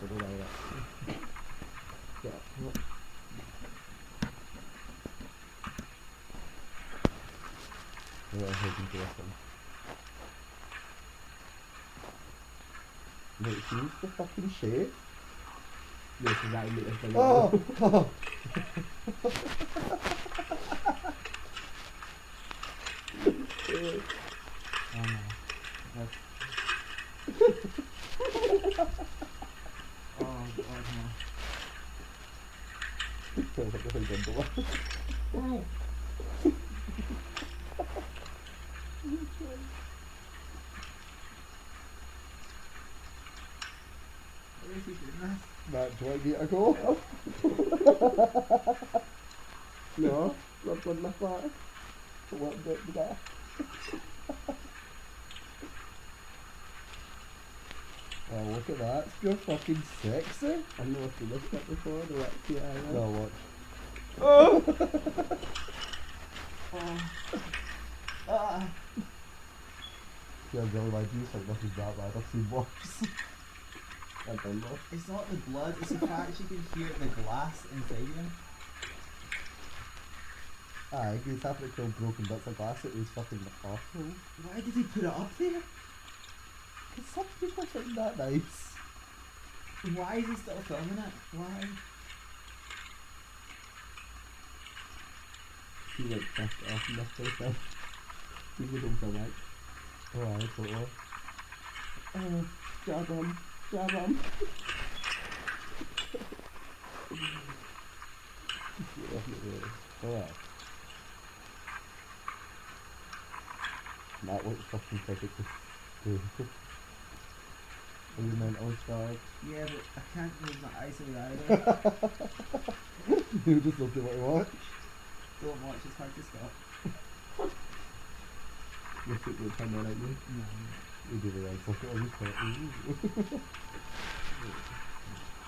ことだよ。I'm hoping to get them. Wait, she used the fucking shade? No, she's not in it. Oh! Oh! Right, do I get a goal? No, I've done my part. What bit did I? Oh, look at that. You're fucking sexy. I know if you looked at before, the wet key island. No, watch. Oh! Oh. Ah! Yeah, Billy, I do think this is that bad. I've seen worse. It's not the blood, it's the fact you can hear the glass inside him. Aye, he's having to kill broken bits of glass, it was fucking awful. Why did he put it up there? Because some people think that nice. Why is he still filming it? Why? He like pissed off and this sort of thing. He don't film it. Oh, I thought that. Oh, jab him. Jab him. Alright. That looks fucking perfectly beautiful. Are you mental scarred? Yeah, but I can't move my eyes away either. You just look at what you watch. Don't watch, it's hard to stop. You think you'll turn that at me? No. You do the right fuck it, or you can't move.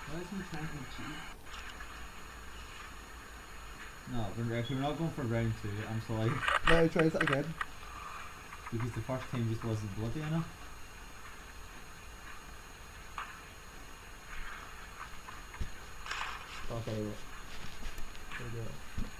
Why is he trying to cheat? No, we're not going for round two, I'm sorry. No, he tries it again. Because the first time just wasn't bloody enough. Okay, look. There we go.